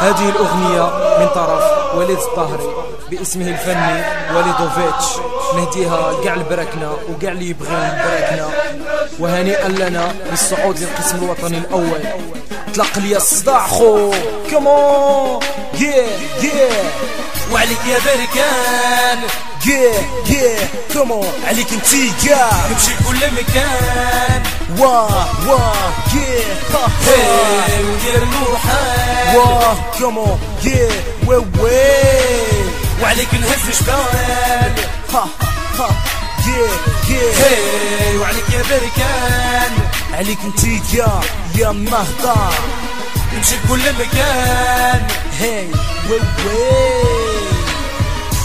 هذه الأغنية من طرف وليد طهري باسمه الفني وليدوفيتش، نهديها كاع لبركنا وكاع اللي يبغيون بركنا، وهنيئا لنا بالصعود للقسم الوطني الأول. اطلق لي الصداع خو كمون وعليك يا بركان كمون عليك انتي نمشي لكل مكان ندير الموحد كمون وعليك نهز الجبال وعليك يا بركان عليك انتي يا النهضة نمشي لكل مكان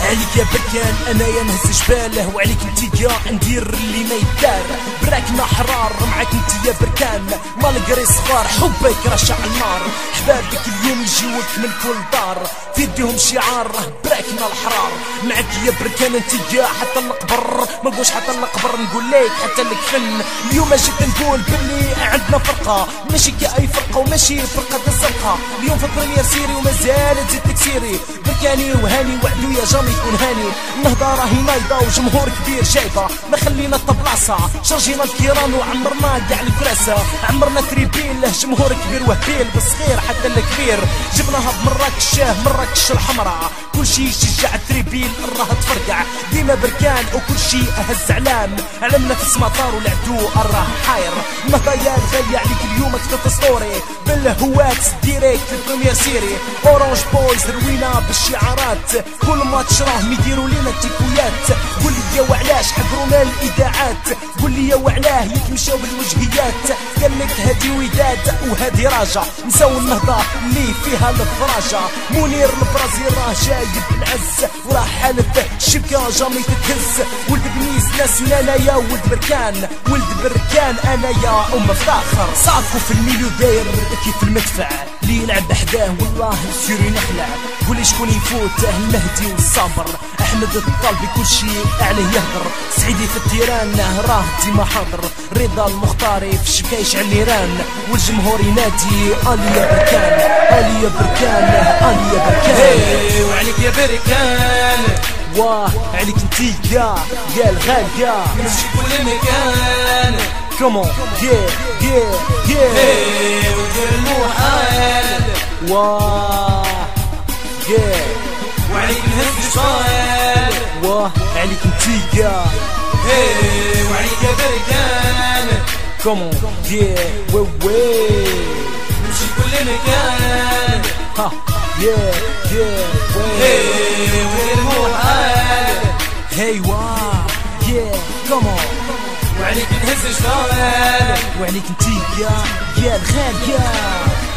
عليك يا بركان انايا نهز جباله وعليك انتيا ندير اللي ما يدار براكنا حرار معاك انتيا بركان مالقري صغار حبك رشع النار احبابك اليوم يجيوك من كل دار في يديهم شعار براكنا الحرار معاك يا بركان انتيا حتى القبر ما نقولش حتى القبر نقول لك حتى الكفن اليوم جيت نقول بلي عندنا فرقه ماشي كأي فرقه وماشي فرقه الزرقاء اليوم في البريمير سيري ومازال تزيد تكسيري بركاني وهاني وعدو يا جامي يكون هاني النهضة راهي نايضة وجمهور كبير جايبة ما خلينا الطبلاصة شرجينا الكيران وعمرنا كاع الكراسة عمرنا تريبين له جمهور كبير وهبيل بالصغير حتى الكبير جبناها بمراكش مراكش الحمراء كل شي يشجع التريبين راه تفرقع ديما بركان وكل شي اهز علام علمنا في السمطار والعدو راه حاير النهضة يا الغالية عليك اليوم كتبت سطوري بالهوات ديريكت في البريمير سيري اورانج بويز روينا بالشعارات كل ماتش راهم يديروا لينا تيكويات قول لي يا وعلاش حضرونا الاذاعات قول لي يا وعلاه يتمشاو بالوجهيات قال لك هادي وداد وهادي راجع نساو النهضه اللي فيها الفراجه منير البرازيل راه جايب العز وراه حالته الشبكه جامي تتهز ولد بنيس ناسنا انايا ولد بركان انايا مفتخر صافو في الميليو داير كيف المدفع اللي يلعب حداه والله سيري نخلع قول لي شكون يفوت المهدي والصبر احمد الطالبي كل شيء عليه يهضر سعيدي في التيران راه ديما حاضر رضا المختاري في شكايش على النيران والجمهور ينادي الي يا بركان الي يا بركان الي يا بركان وعليك يا بركان عليك انتي يا الغالية نمشي كل مكان كومون ودير الموحد وعليك نهز جبال عليك انتيا وعليك يا بركان كومون نمشي كل مكان ودير الموحد كومون وعليك نهز جبال وعليك انتيا يا الغالية